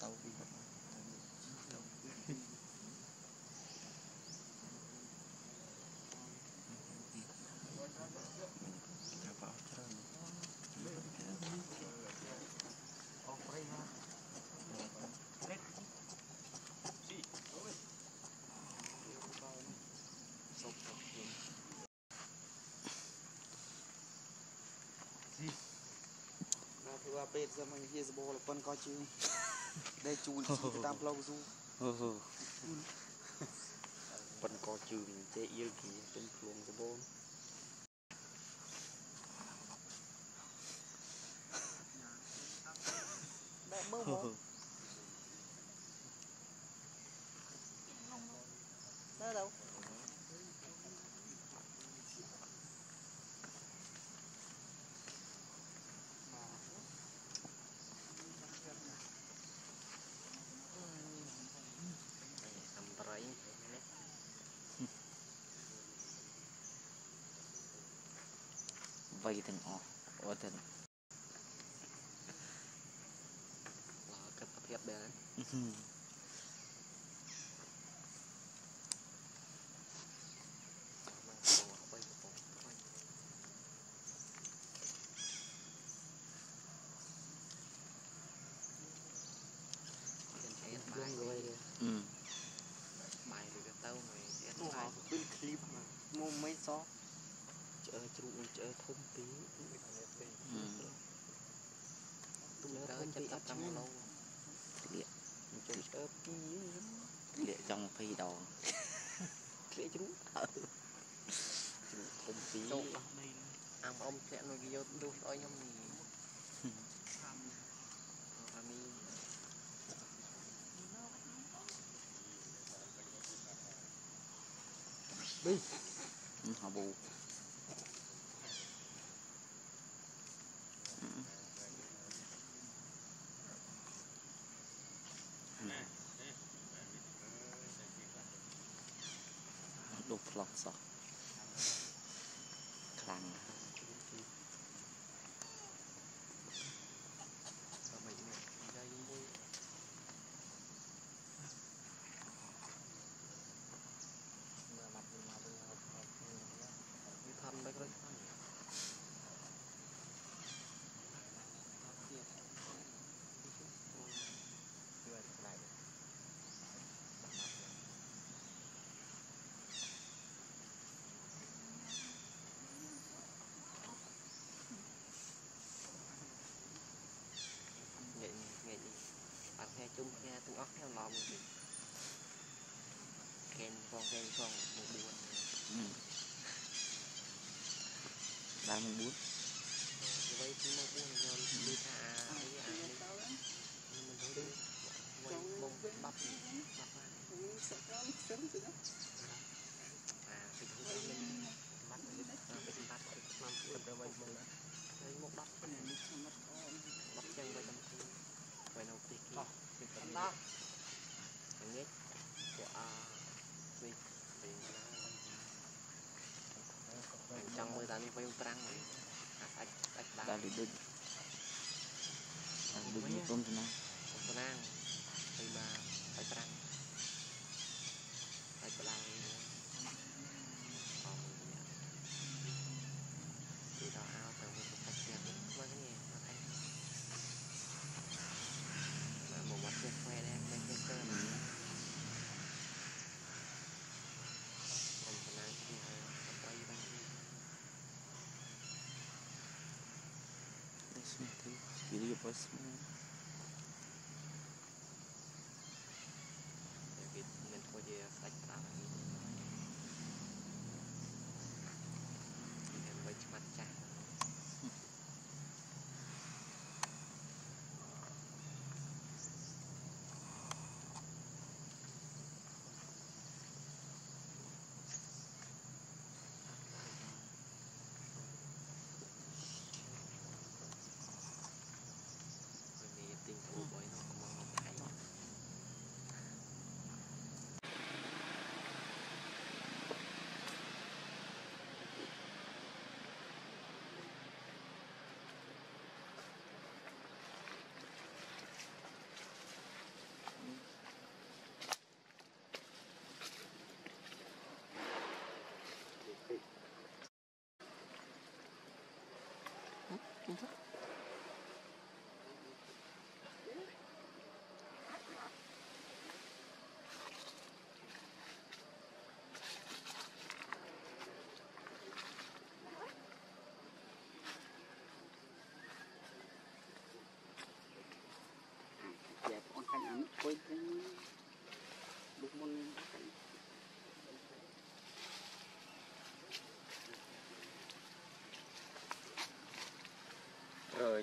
tàu đi học và bệt ra mình kia bò là con coi chứ đây chui tam lâu du con coi chứ mình sẽ yêu kì bên chuồng cái bò đại mơ mơ đó đâu waiting off or then chợ thông tí liệt trong phi đầu liệt chú thông tí ông sẽ nói vô đôi đôi nhom gì đi họ bù đục lọc sọ khăn chung nghe tụi ốc theo lòng thì khen con một buổi ba một buổi vậy thì một buổi rồi đi thả mình đi bông bắp bắp anh đó anh biết của mình trong mười tám đi vay trăng này đã đi đứt đứt tôm trăng thì mà phải trăng phải trăng đi đào ao từ một cái xe qua cái nghề mà thấy mà một cái khoe đấy mấy cái cơ này còn cái này thì quay bên đây xem thử cái gì vậy cái mình coi gì sạch tao em với mặt cha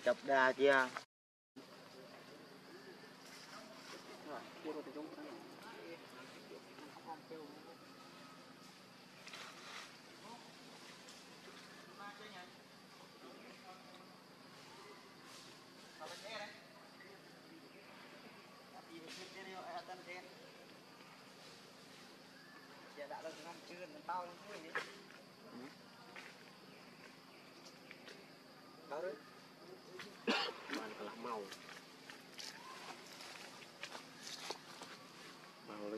chọc đa chưa?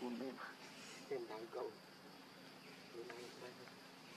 cuốn lên trên đám cầu Hãy subscribe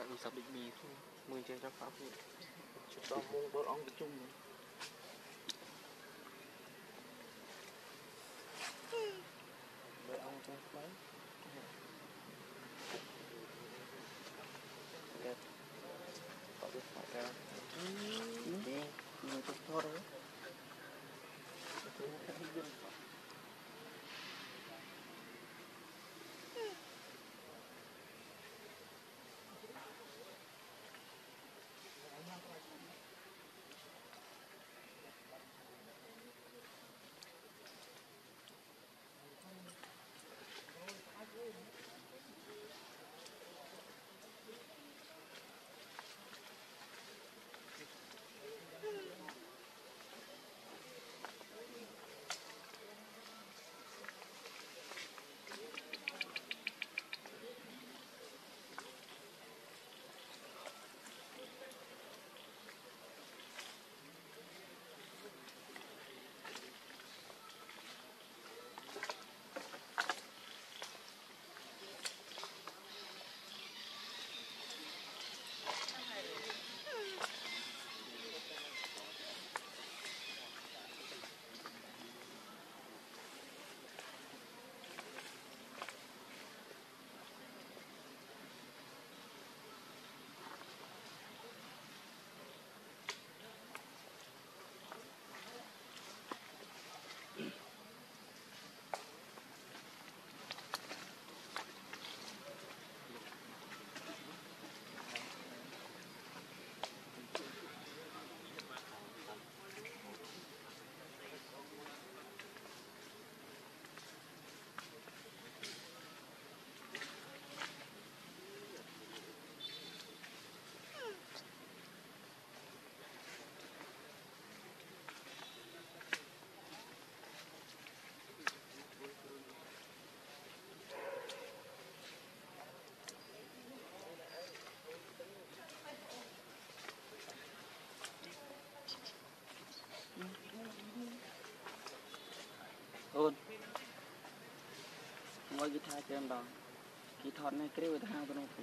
đã sắp định mì thôi, mười trên trăm pháp, chụp đo mông bớt ong chung. kemarin. Lihat, bagus pakai ini untuk sore. Mọi người thay cho em bằng kỹ thuật này kêu được hai bên ông phụ.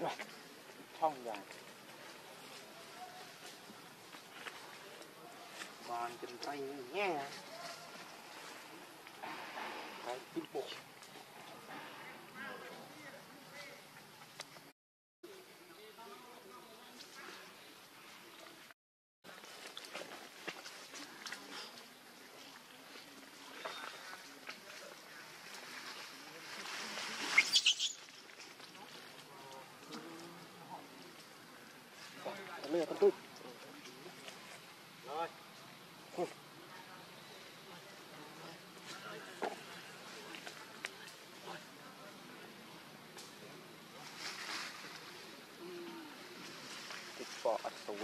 Rồi, cầm. Không rồi. Còn giùm tay nha. Đấy, bít bột. Đây là con tôm. Rồi. Thịt bò ăn tôm.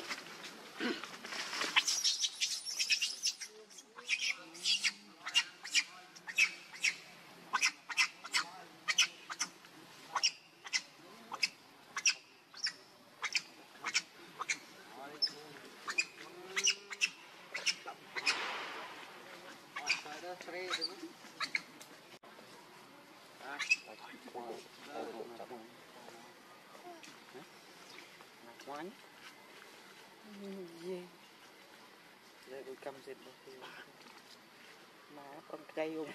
Quán gì đây tôi cầm dệt mà con cây ôm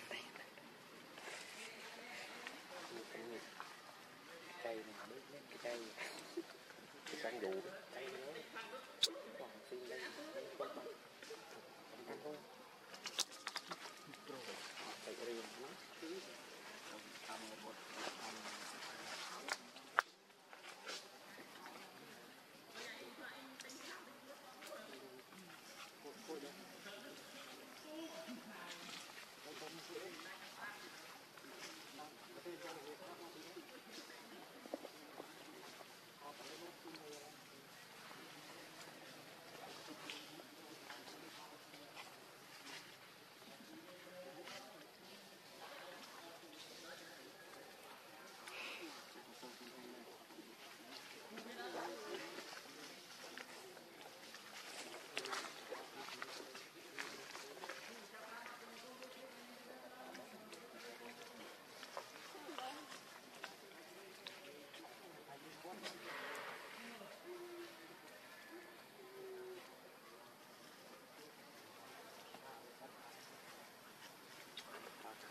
cây này mới lên cái cây sang dụ cây nữa còn xin đây con ăn thôi cây riêng ăn một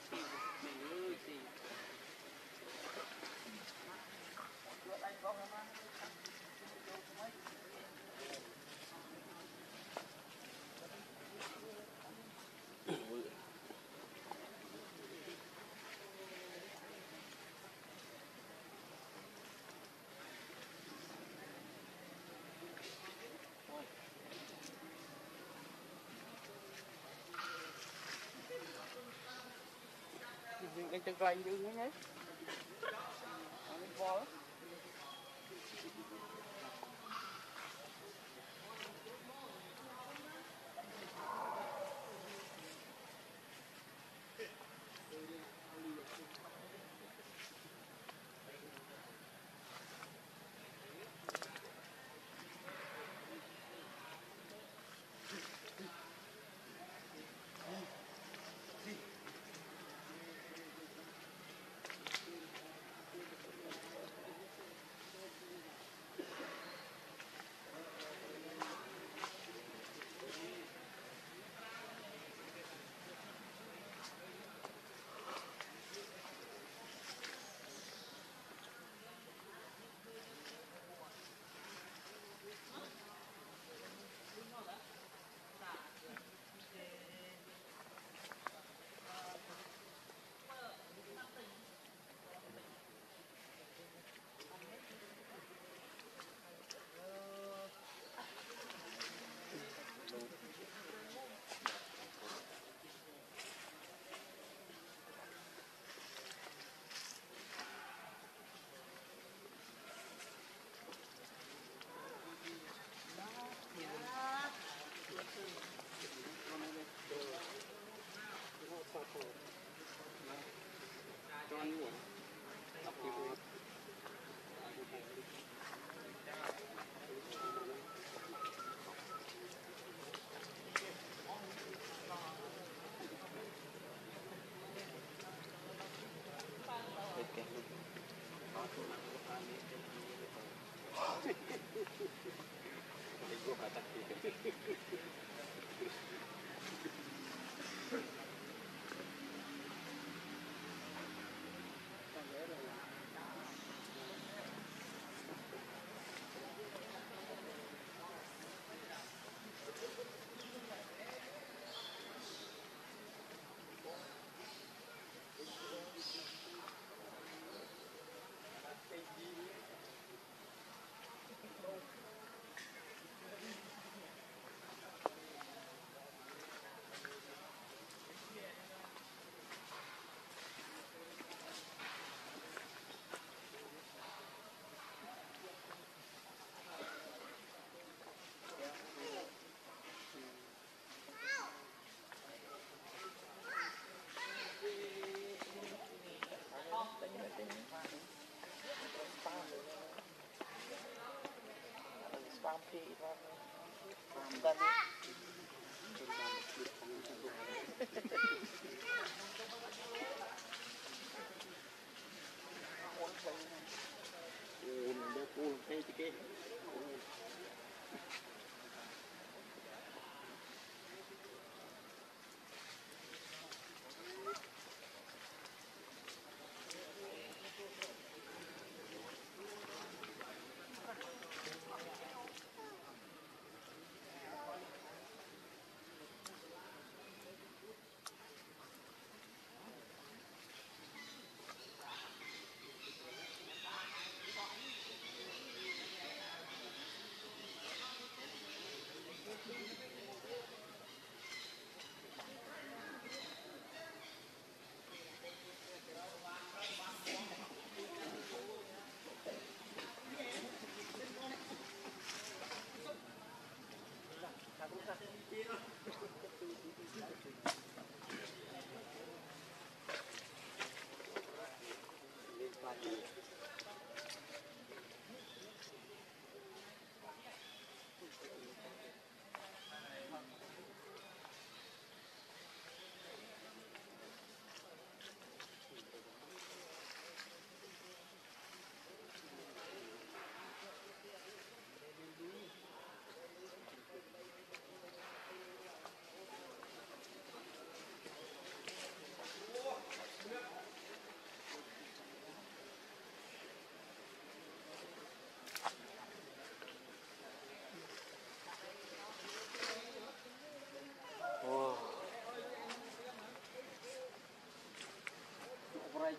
dữ thế nhé.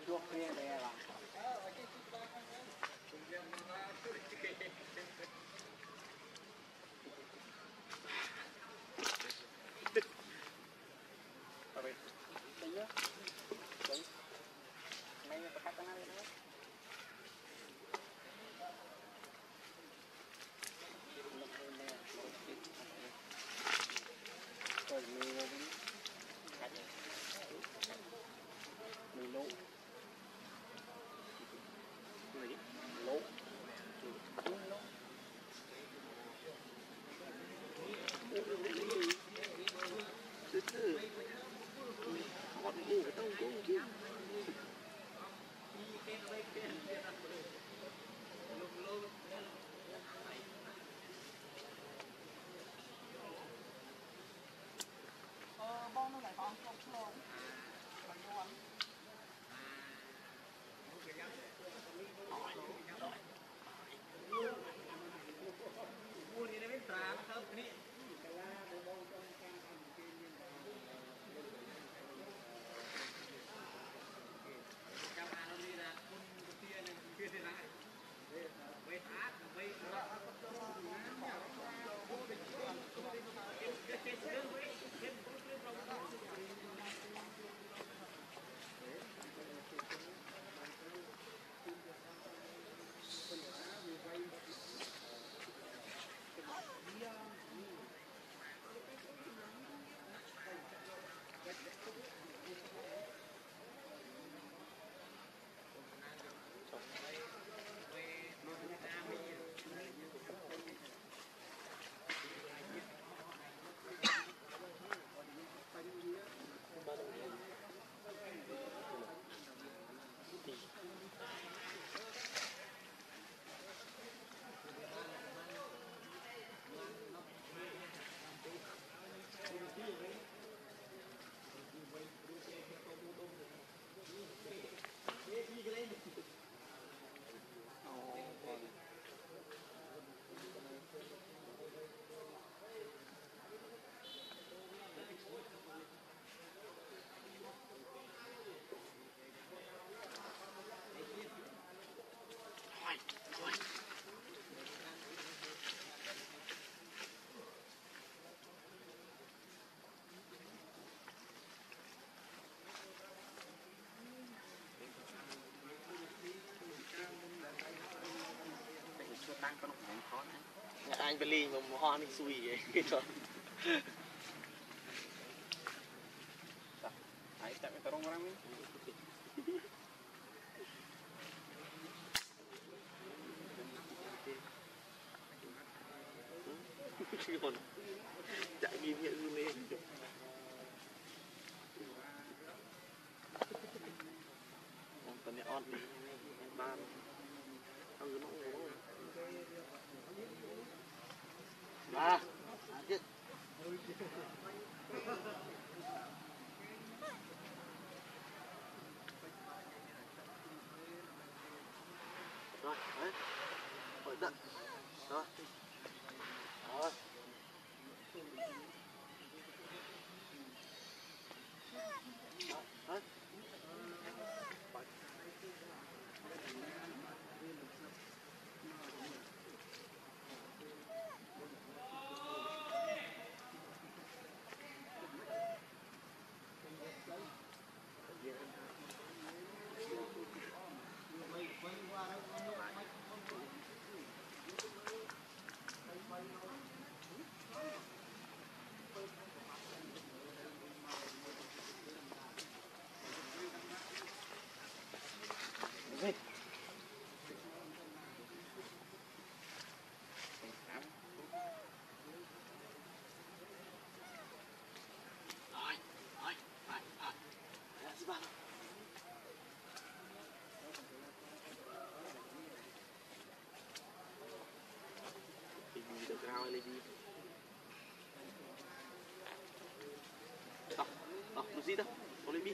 Jual kaya deh lah. Anh Berlin mà hoa mình xui vậy rồi. Hãy tập cái tông răng. con ba ba rồi đấy rồi đấy rồi rồi đấy Nó gì đâu, nó lên bi.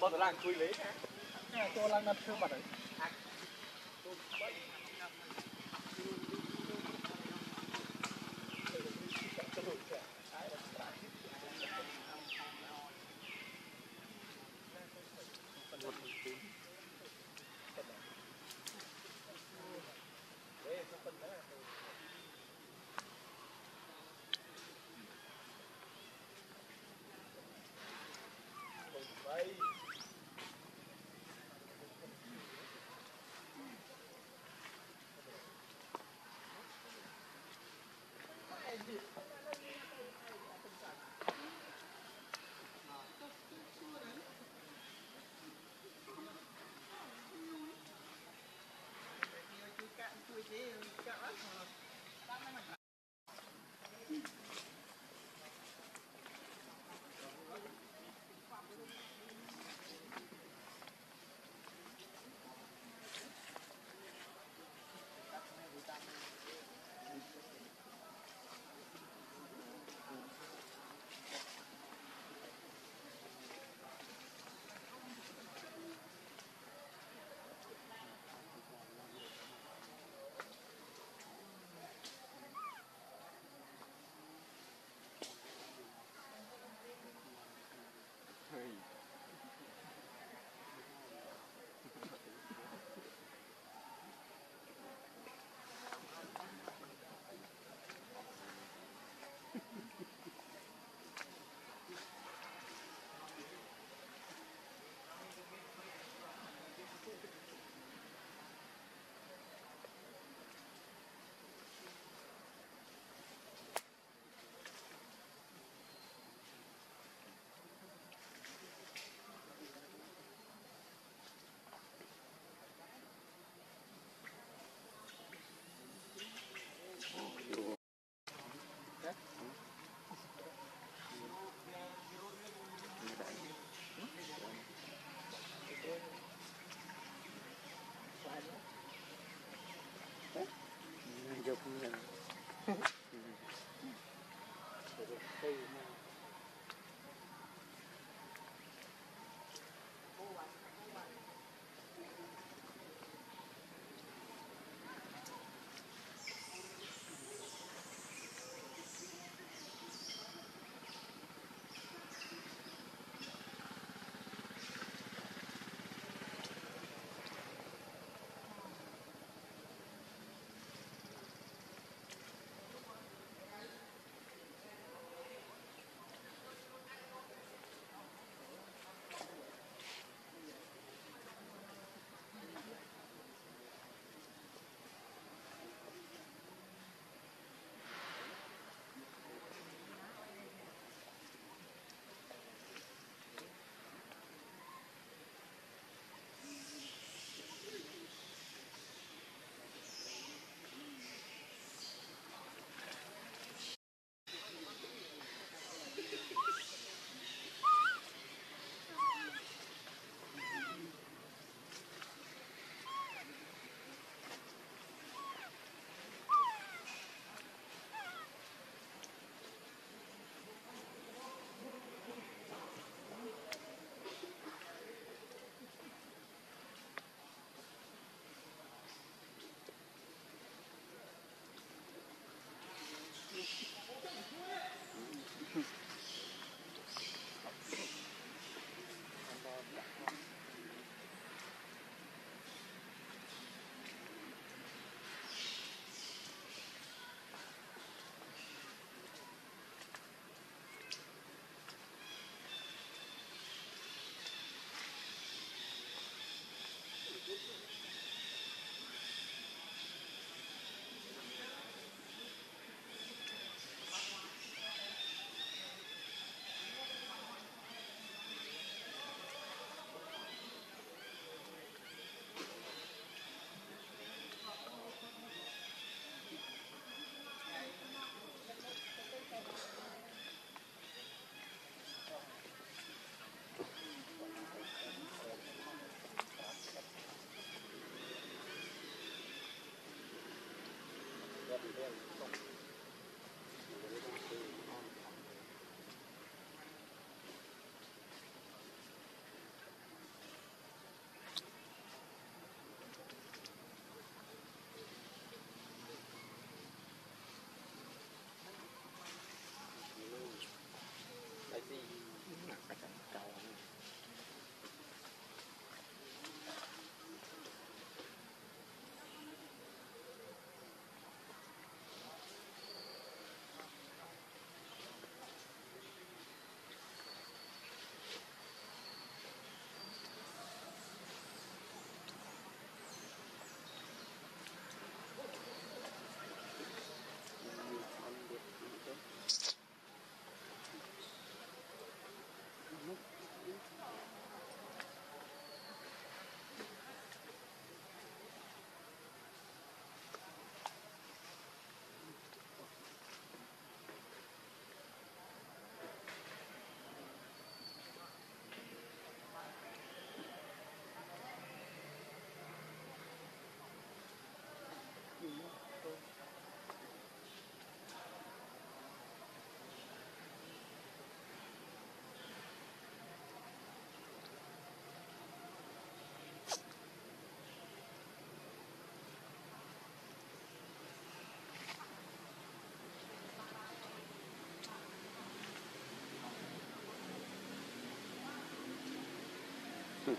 Bọn nó làng chui lấy nè, tôi làng nằm thương mặt đấy.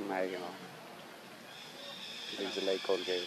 Này kìa nó đi lấy con kìa.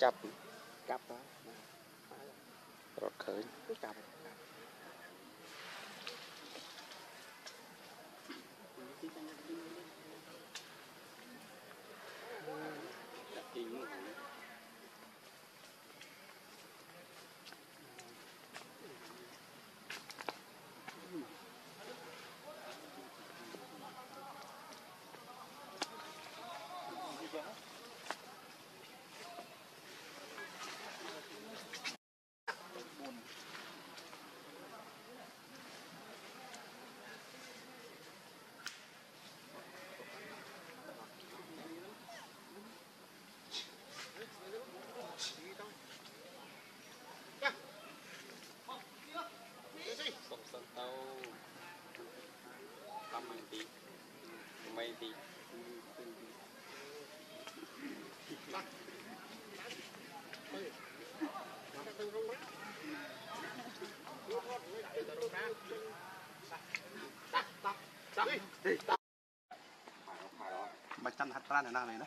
Chắp cắp đó rồi khởi chắp mà chăn hạt ra này nào này đó.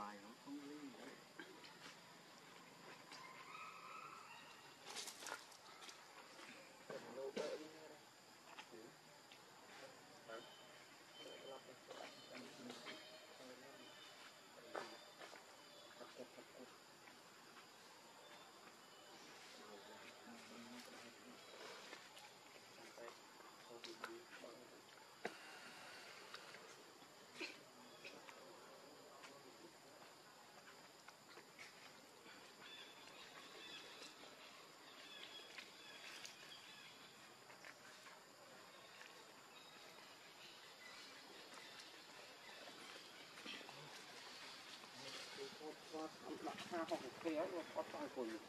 Nó không linh đấy. Hãy subscribe cho kênh Ghiền Mì Gõ để không bỏ lỡ những video hấp dẫn.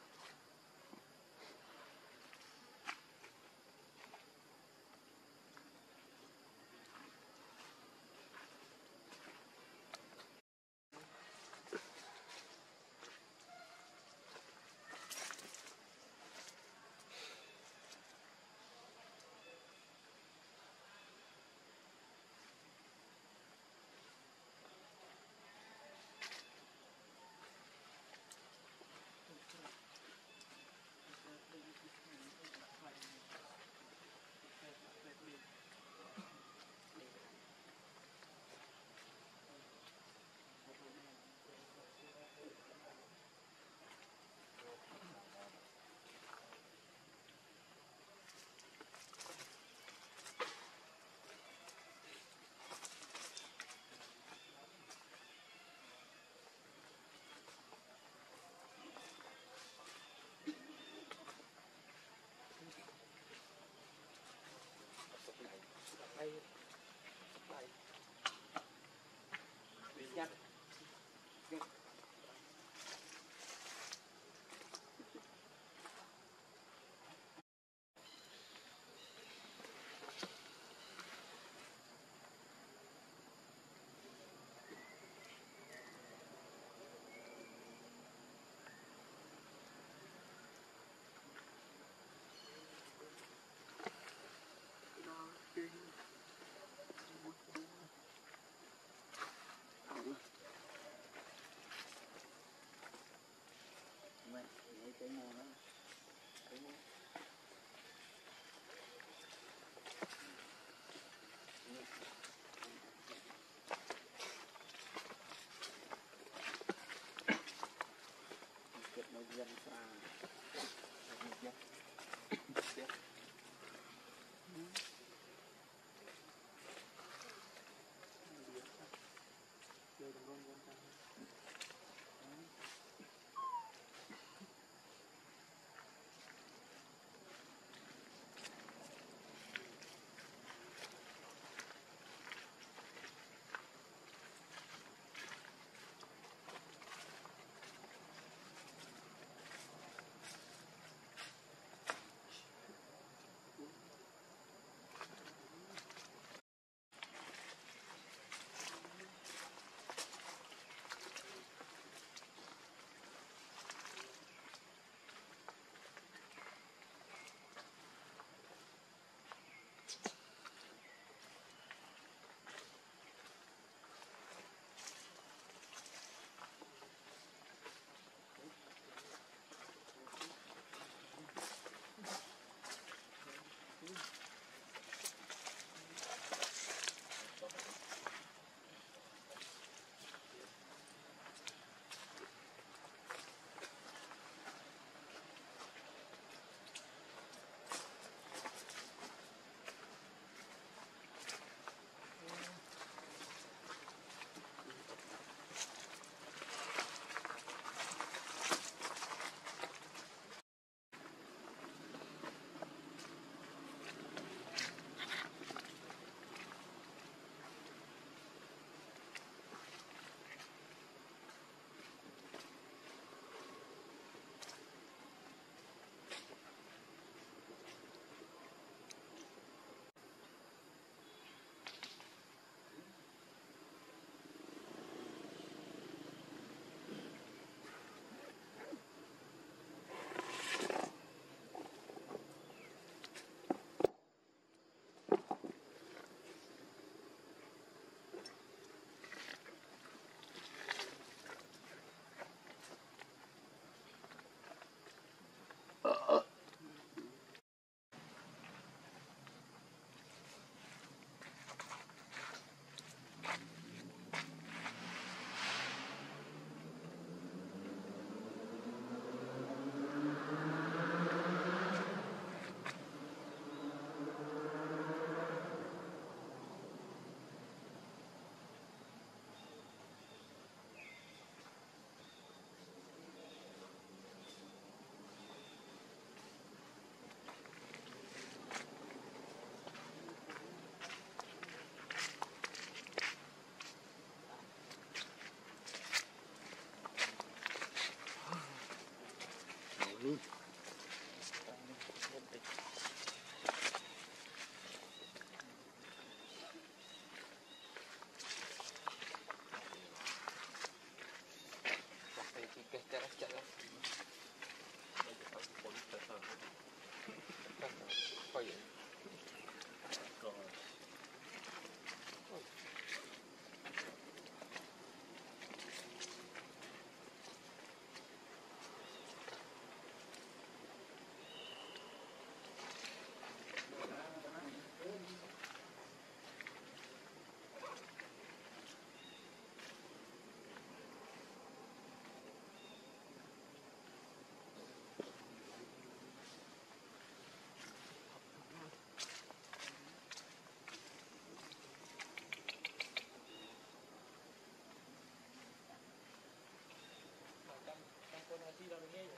tíralo en ella.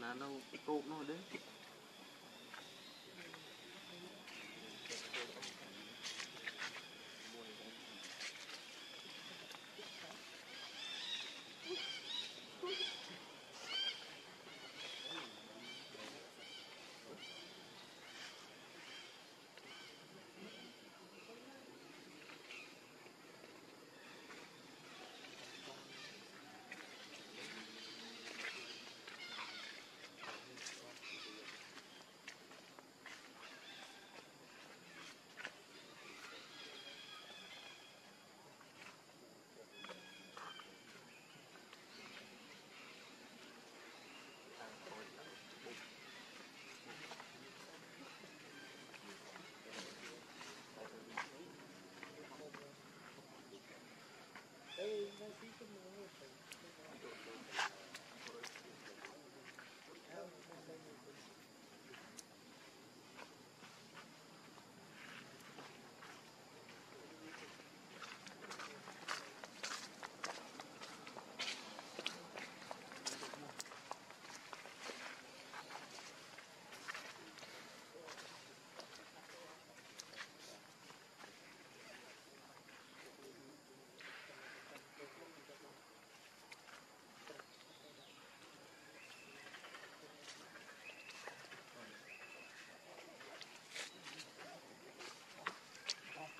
Là nó cột nó đấy. Hãy subscribe cho kênh Ghiền Mì Gõ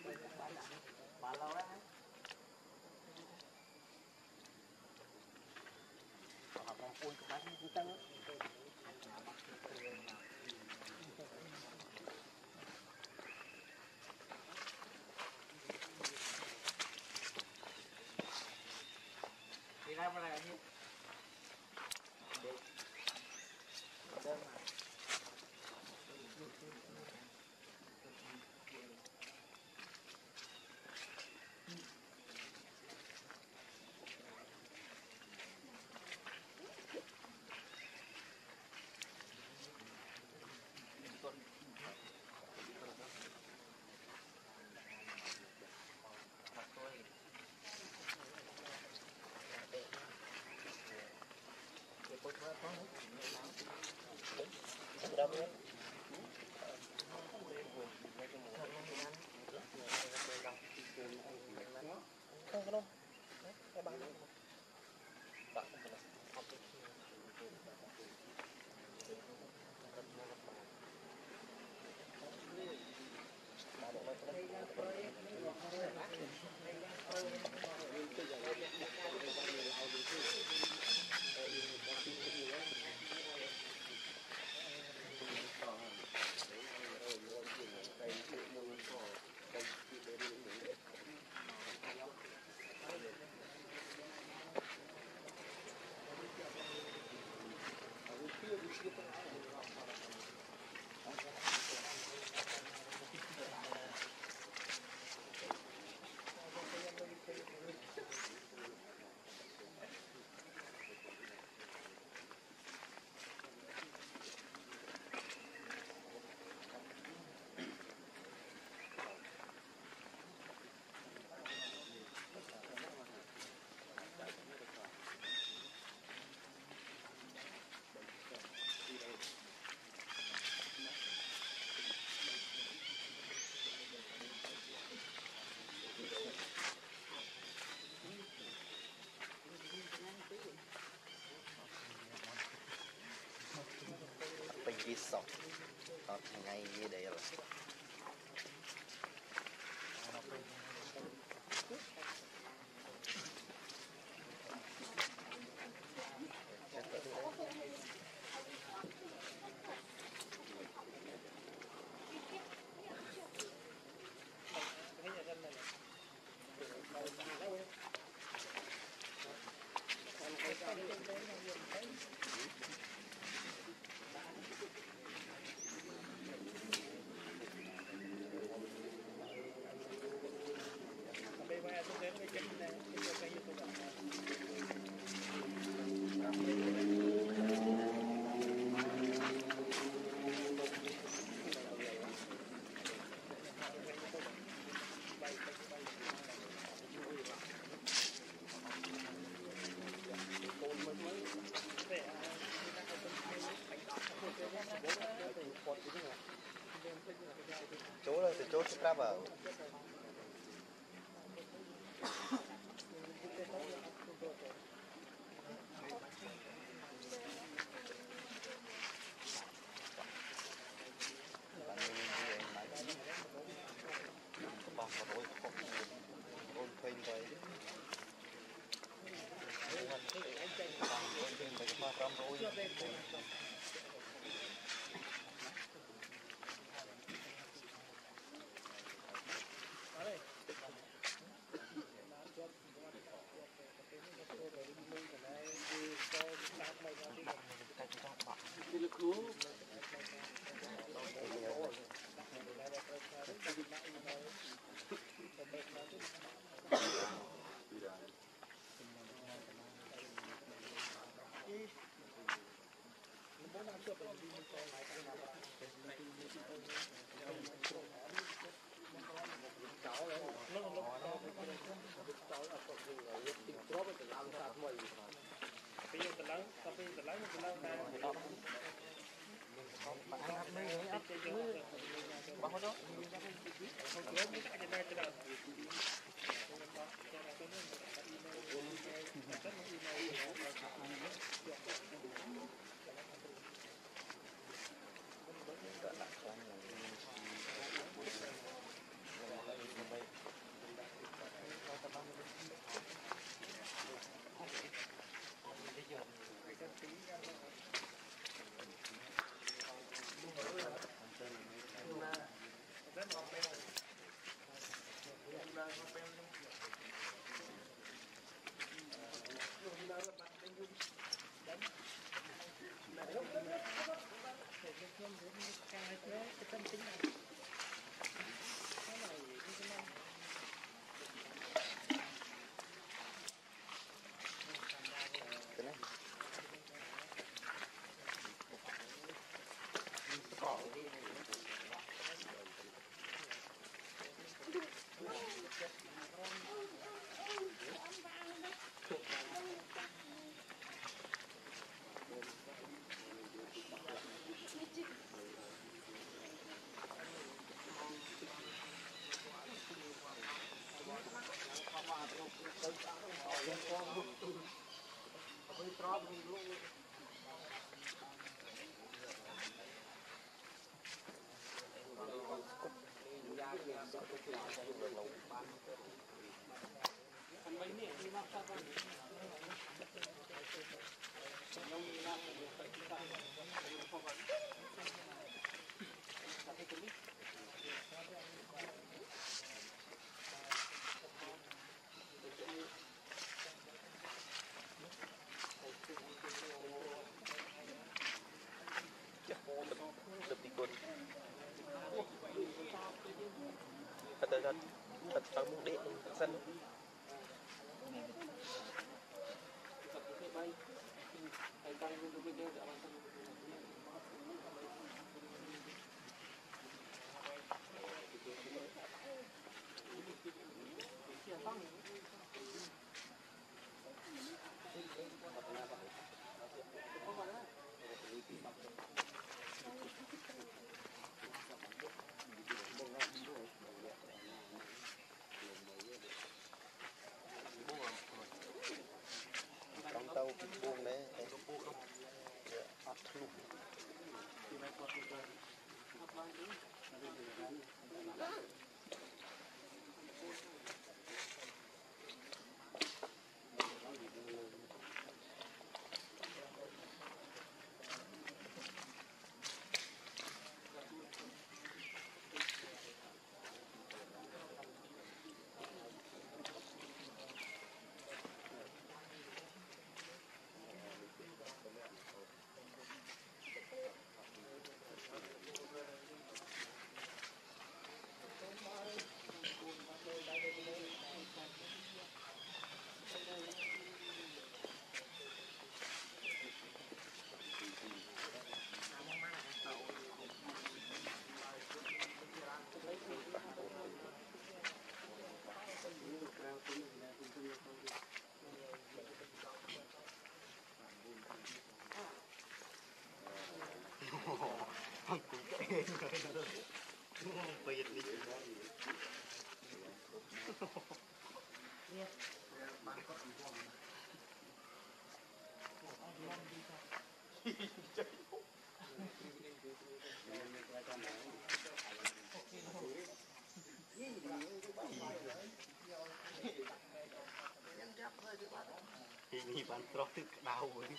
để không bỏ lỡ những video hấp dẫn. sok tot ngay đây rồi. Chỗ là từ chỗ ra vào. Thật là một điện xanh Ini bantrok tuh tahu ini.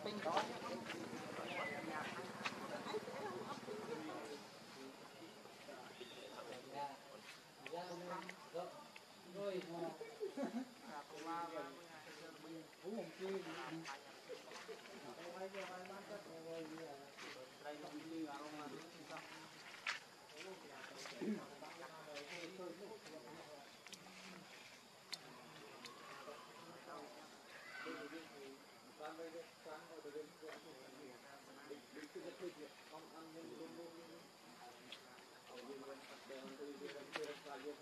Ping đó. Rồi Hãy subscribe cho kênh Ghiền Mì Gõ Để không bỏ lỡ những video hấp dẫn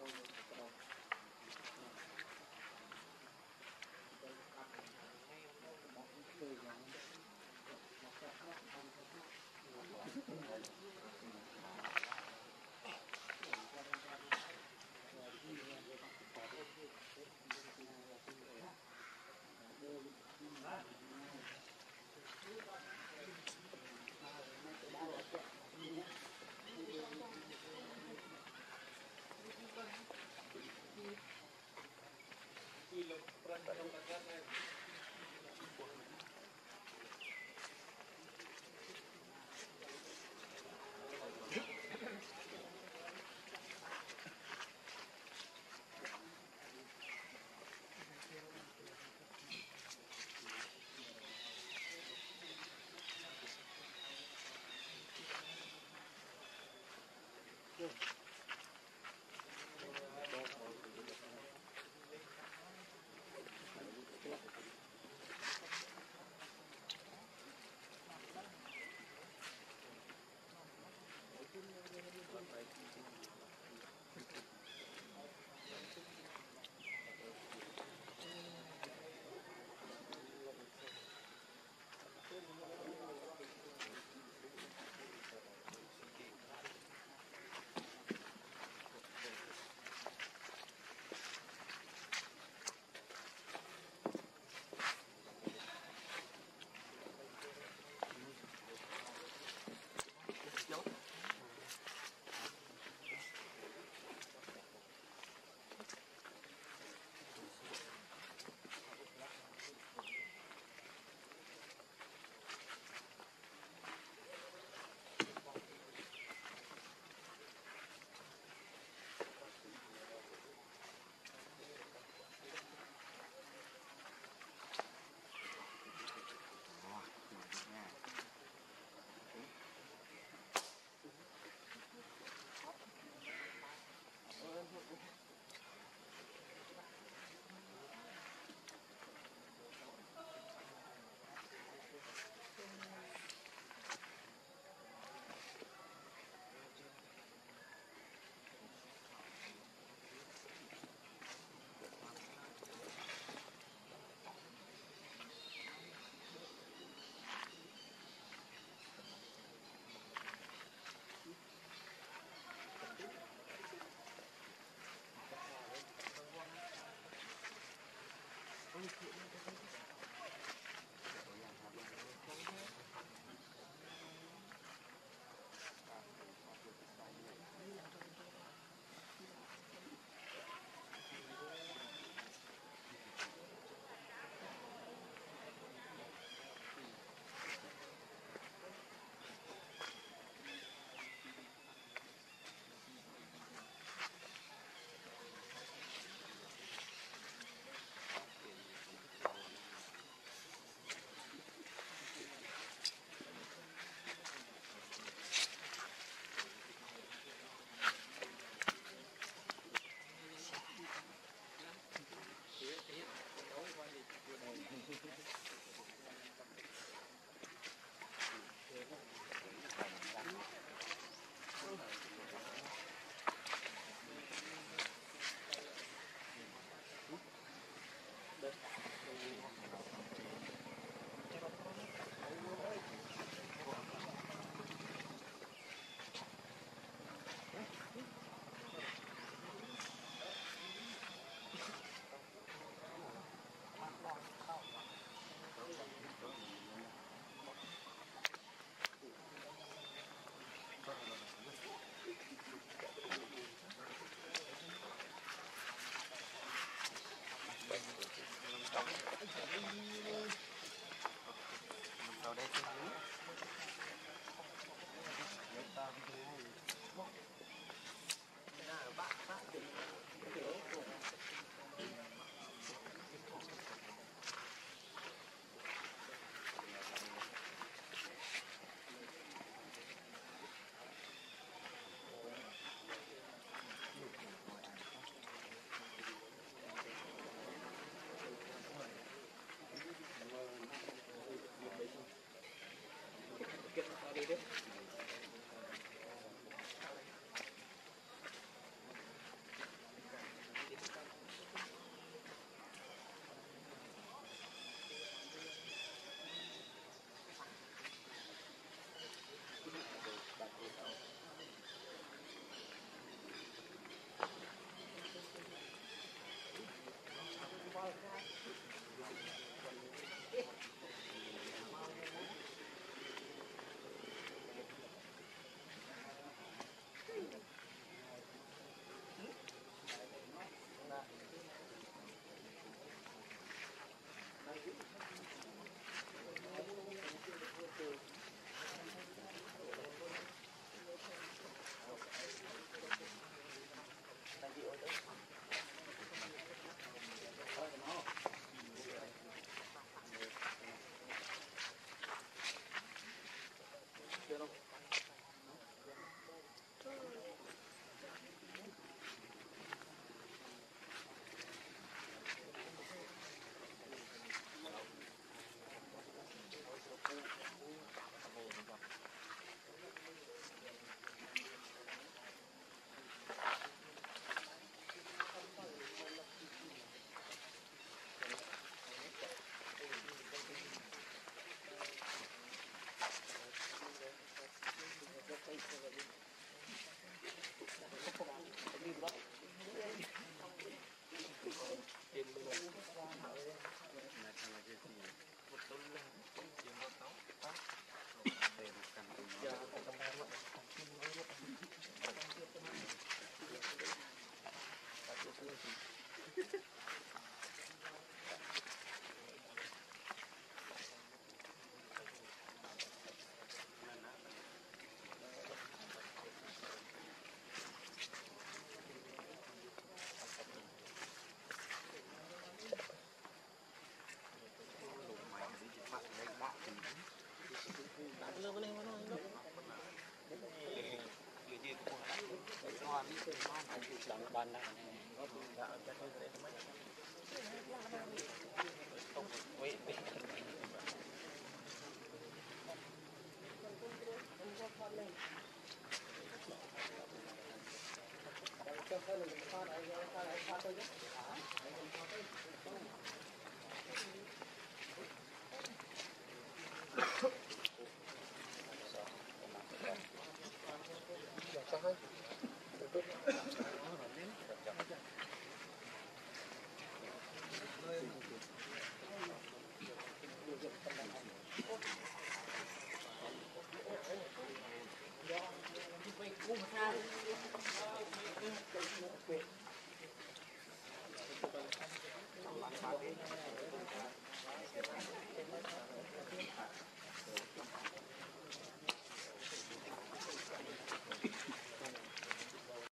Thank you.